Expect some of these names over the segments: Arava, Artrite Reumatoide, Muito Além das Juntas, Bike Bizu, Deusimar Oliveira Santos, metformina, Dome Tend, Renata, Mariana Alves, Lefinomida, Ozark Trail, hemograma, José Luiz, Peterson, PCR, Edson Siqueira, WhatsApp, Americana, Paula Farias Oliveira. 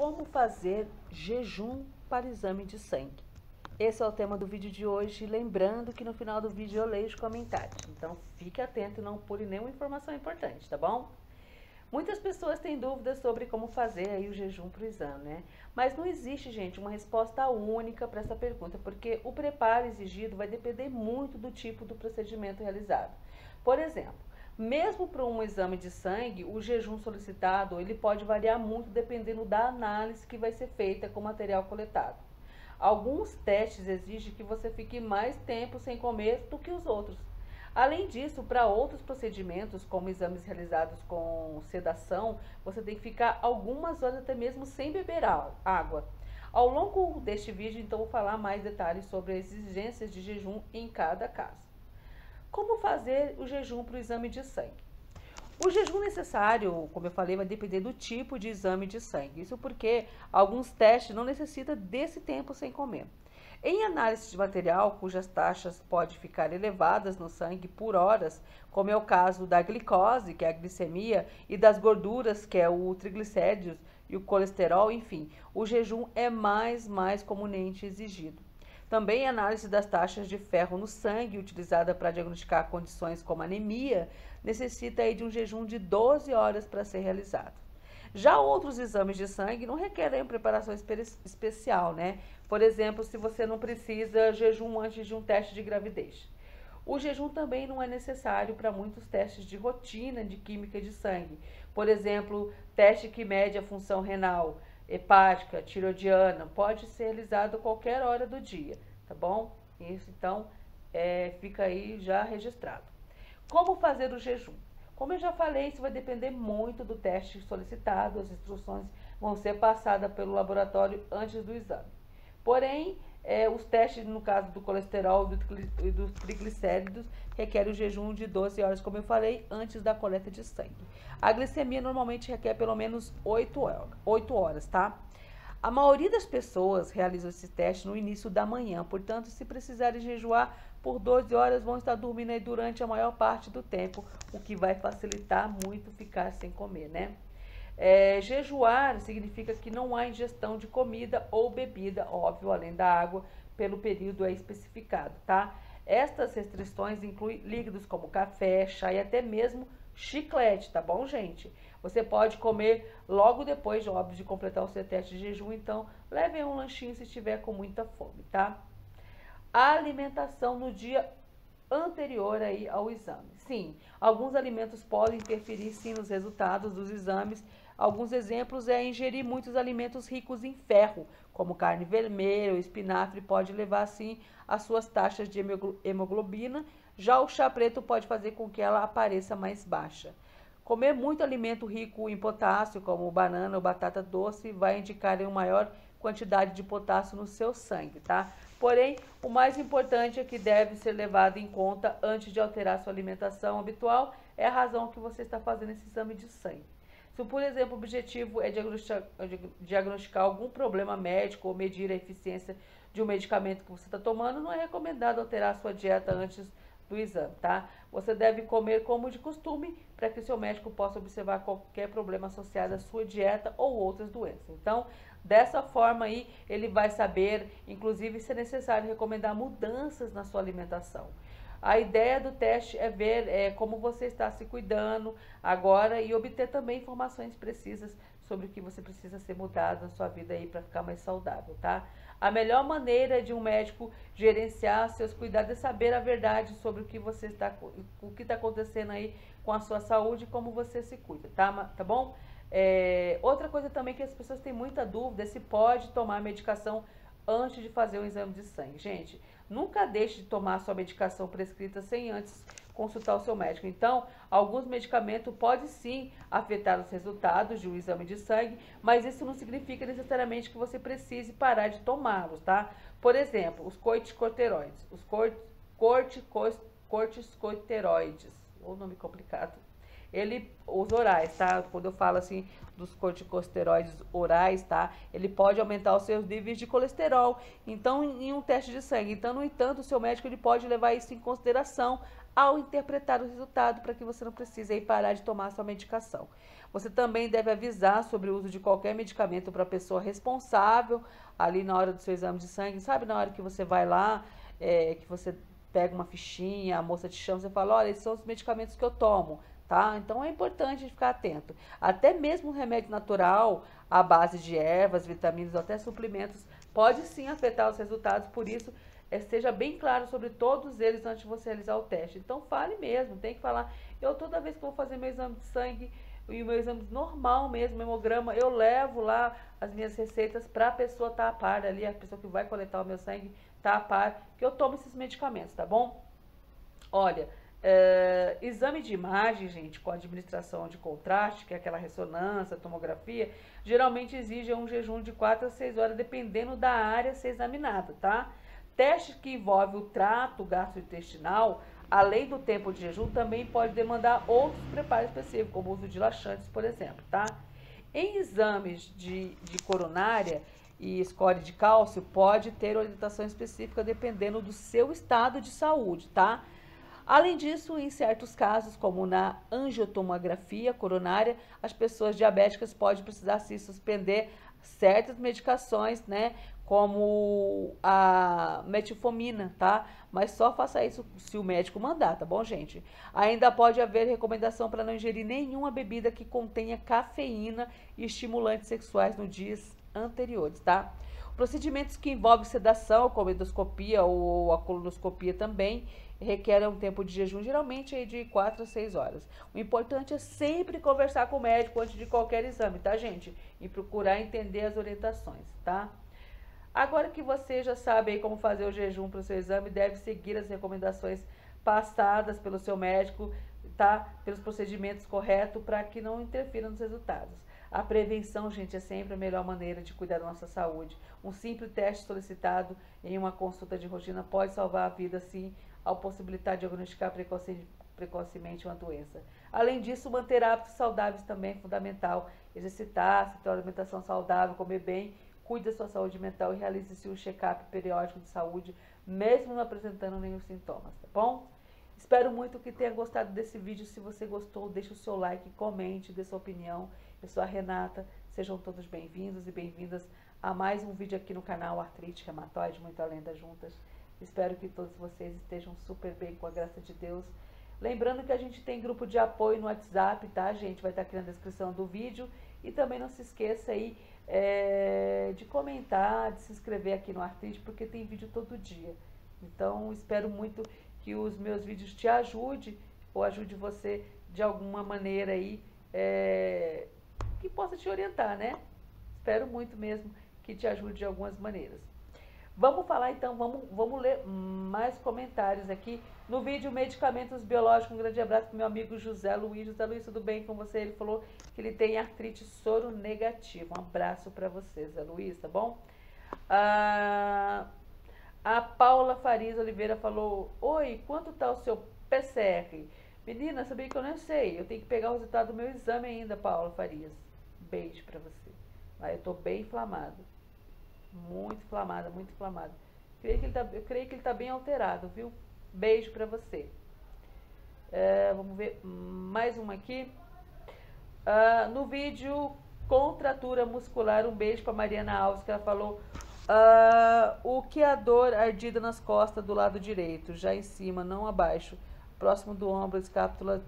Como fazer jejum para exame de sangue? Esse é o tema do vídeo de hoje, lembrando que no final do vídeo eu leio os comentários. Então, fique atento e não pule nenhuma informação importante, tá bom? Muitas pessoas têm dúvidas sobre como fazer aí o jejum para o exame, né? Mas não existe, gente, uma resposta única para essa pergunta, porque o preparo exigido vai depender muito do tipo do procedimento realizado. Por exemplo, mesmo para um exame de sangue, o jejum solicitado ele pode variar muito dependendo da análise que vai ser feita com o material coletado. Alguns testes exigem que você fique mais tempo sem comer do que os outros. Além disso, para outros procedimentos, como exames realizados com sedação, você tem que ficar algumas horas até mesmo sem beber água. Ao longo deste vídeo, então, vou falar mais detalhes sobre as exigências de jejum em cada caso. Como fazer o jejum para o exame de sangue? O jejum necessário, como eu falei, vai depender do tipo de exame de sangue. Isso porque alguns testes não necessitam desse tempo sem comer. Em análise de material, cujas taxas podem ficar elevadas no sangue por horas, como é o caso da glicose, que é a glicemia, e das gorduras, que é o triglicéridos e o colesterol, enfim, o jejum é mais comumente exigido. Também a análise das taxas de ferro no sangue, utilizada para diagnosticar condições como anemia, necessita aí de um jejum de 12 horas para ser realizado. Já outros exames de sangue não requerem preparação especial, né? Por exemplo, se você não precisa jejum antes de um teste de gravidez. O jejum também não é necessário para muitos testes de rotina de química de sangue. Por exemplo, teste que mede a função renal, hepática, tiroidiana, pode ser realizado a qualquer hora do dia, tá bom? Isso, então, fica aí já registrado. Como fazer o jejum? Como eu já falei, isso vai depender muito do teste solicitado, as instruções vão ser passadas pelo laboratório antes do exame. Porém, os testes, no caso do colesterol e dos triglicéridos, requerem o jejum de 12 horas, como eu falei, antes da coleta de sangue. A glicemia normalmente requer pelo menos 8 horas, tá? A maioria das pessoas realiza esse teste no início da manhã, portanto, se precisarem jejuar por 12 horas, vão estar dormindo aí durante a maior parte do tempo, o que vai facilitar muito ficar sem comer, né? Jejuar significa que não há ingestão de comida ou bebida, óbvio, além da água, pelo período especificado, tá? Estas restrições incluem líquidos como café, chá e até mesmo chiclete, tá bom, gente? Você pode comer logo depois, óbvio, de completar o seu teste de jejum, então leve um lanchinho se estiver com muita fome, tá? A alimentação no dia anterior aí ao exame. Sim, alguns alimentos podem interferir sim nos resultados dos exames. Alguns exemplos é ingerir muitos alimentos ricos em ferro, como carne vermelha ou espinafre, pode levar sim às suas taxas de hemoglobina. Já o chá preto pode fazer com que ela apareça mais baixa. Comer muito alimento rico em potássio, como banana ou batata doce, vai indicar uma maior quantidade de potássio no seu sangue, tá? Porém, o mais importante é que deve ser levado em conta antes de alterar sua alimentação habitual, é a razão que você está fazendo esse exame de sangue. Se, por exemplo, o objetivo é diagnosticar algum problema médico ou medir a eficiência de um medicamento que você está tomando, não é recomendado alterar sua dieta antes do exame, tá? Você deve comer como de costume para que seu médico possa observar qualquer problema associado à sua dieta ou outras doenças. Então, dessa forma aí, ele vai saber, inclusive, se é necessário recomendar mudanças na sua alimentação. A ideia do teste é ver como você está se cuidando agora e obter também informações precisas sobre o que você precisa ser mudado na sua vida aí para ficar mais saudável, tá? A melhor maneira de um médico gerenciar seus cuidados é saber a verdade sobre o que está acontecendo aí com a sua saúde e como você se cuida, tá bom? Outra coisa também que as pessoas têm muita dúvida é se pode tomar medicação antes de fazer o exame de sangue. Gente, nunca deixe de tomar sua medicação prescrita sem antes consultar o seu médico. Então, alguns medicamentos podem sim afetar os resultados de um exame de sangue, mas isso não significa necessariamente que você precise parar de tomá-los, tá? Por exemplo, os corticosteroides, ou nome complicado. Os orais, tá? Quando eu falo assim dos corticosteroides orais, tá? Ele pode aumentar os seus níveis de colesterol, então, em um teste de sangue. Então, no entanto, o seu médico ele pode levar isso em consideração ao interpretar o resultado para que você não precise aí parar de tomar sua medicação. Você também deve avisar sobre o uso de qualquer medicamento para a pessoa responsável ali na hora do seu exame de sangue, sabe? Na hora que você vai lá, que você pega uma fichinha, a moça te chama, você fala, olha, esses são os medicamentos que eu tomo, tá? Então é importante ficar atento. Até mesmo um remédio natural, à base de ervas, vitaminas, até suplementos, pode sim afetar os resultados, por isso seja bem claro sobre todos eles antes de você realizar o teste. Então fale mesmo, tem que falar, eu toda vez que vou fazer meu exame de sangue, e o meu exame normal mesmo, hemograma, eu levo lá as minhas receitas para a pessoa estar a par ali, a pessoa que vai coletar o meu sangue tá a par, que eu tomo esses medicamentos, tá bom? Olha, exame de imagem, gente, com administração de contraste, que é aquela ressonância, tomografia, geralmente exige um jejum de 4 a 6 horas, dependendo da área a ser examinada, tá? Teste que envolve o trato gastrointestinal, além do tempo de jejum, também pode demandar outros preparos específicos, como o uso de laxantes, por exemplo, tá? Em exames de coronária e score de cálcio, pode ter orientação específica dependendo do seu estado de saúde, tá? Além disso, em certos casos, como na angiotomografia coronária, as pessoas diabéticas podem precisar se suspender certas medicações, né? Como a metformina, tá? Mas só faça isso se o médico mandar, tá bom, gente? Ainda pode haver recomendação para não ingerir nenhuma bebida que contenha cafeína e estimulantes sexuais no dia anteriores, tá? Procedimentos que envolvem sedação, como endoscopia ou a colonoscopia também, requerem um tempo de jejum, geralmente aí de 4 a 6 horas. O importante é sempre conversar com o médico antes de qualquer exame, tá, gente? E procurar entender as orientações, tá? Agora que você já sabe aí como fazer o jejum para o seu exame, deve seguir as recomendações passadas pelo seu médico, tá? Pelos procedimentos corretos para que não interfira nos resultados. A prevenção, gente, é sempre a melhor maneira de cuidar da nossa saúde. Um simples teste solicitado em uma consulta de rotina pode salvar a vida, sim, ao possibilitar diagnosticar precocemente uma doença. Além disso, manter hábitos saudáveis também é fundamental. Exercitar-se, ter uma alimentação saudável, comer bem, cuide da sua saúde mental e realize-se um check-up periódico de saúde, mesmo não apresentando nenhum sintoma, tá bom? Espero muito que tenha gostado desse vídeo. Se você gostou, deixe o seu like, comente, dê sua opinião. Eu sou a Renata, sejam todos bem-vindos e bem-vindas a mais um vídeo aqui no canal Artrite Reumatoide, Muito Além das Juntas. Espero que todos vocês estejam super bem, com a graça de Deus. Lembrando que a gente tem grupo de apoio no WhatsApp, tá, gente? Vai estar aqui na descrição do vídeo. E também não se esqueça aí de comentar, de se inscrever aqui no Artrite, porque tem vídeo todo dia. Então, espero muito que os meus vídeos te ajudem ou ajude você de alguma maneira aí, que possa te orientar, né? Espero muito mesmo que te ajude de algumas maneiras. Vamos falar então, vamos ler mais comentários aqui no vídeo Medicamentos Biológicos. Um grande abraço para o meu amigo José Luiz. José Luiz, tudo bem com você? Ele falou que ele tem artrite soro negativa. Um abraço para você, José Luiz, tá bom? A Paula Farias Oliveira falou, oi, quanto tá o seu PCR? Menina, sabia que eu não sei, eu tenho que pegar o resultado do meu exame ainda, Paula Farias. Beijo pra você. Ah, eu tô bem inflamada. Muito inflamada, muito inflamada. Eu creio que ele tá bem alterado, viu? Beijo pra você. Vamos ver mais uma aqui. No vídeo Contratura Muscular, um beijo pra Mariana Alves, que ela falou... o que é a dor ardida nas costas do lado direito, já em cima, não abaixo, próximo do ombro, escápula,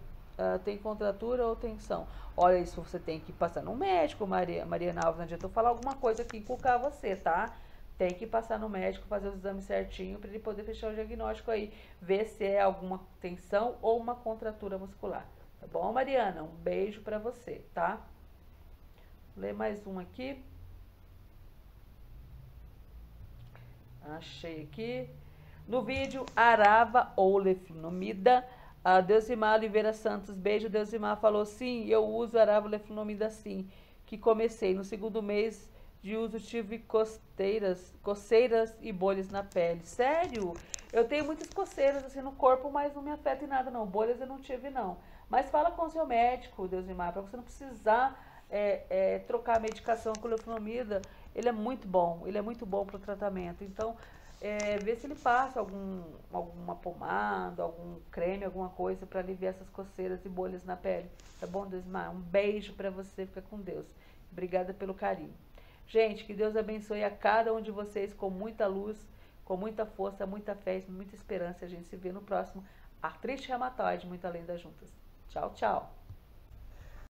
tem contratura ou tensão? Olha, isso você tem que passar no médico, Mariana Alves, não adianta eu falar alguma coisa aqui, inculcar você, tá? Tem que passar no médico, fazer os exames certinho, para ele poder fechar o diagnóstico aí, ver se é alguma tensão ou uma contratura muscular, tá bom, Mariana? Um beijo pra você, tá? Vou ler mais um aqui. Achei aqui. No vídeo Arava ou Lefinomida, a Deusimar Oliveira Santos, beijo, Deusimar, falou sim, eu uso Arava ou Lefinomida sim, que comecei. No segundo mês de uso tive coceiras e bolhas na pele. Sério? Eu tenho muitas coceiras assim no corpo, mas não me afeta em nada não, bolhas eu não tive não. Mas fala com o seu médico, Deusimar, para você não precisar... trocar a medicação com Lefinomida, ele é muito bom para o tratamento. Então, ver se ele passa alguma pomada, algum creme, alguma coisa para aliviar essas coceiras e bolhas na pele. Tá bom, Deusimar? Um beijo para você, fica com Deus. Obrigada pelo carinho. Gente, que Deus abençoe a cada um de vocês com muita luz, com muita força, muita fé, muita esperança. A gente se vê no próximo Artrite Reumatoide, Muito Além das Juntas. Tchau, tchau.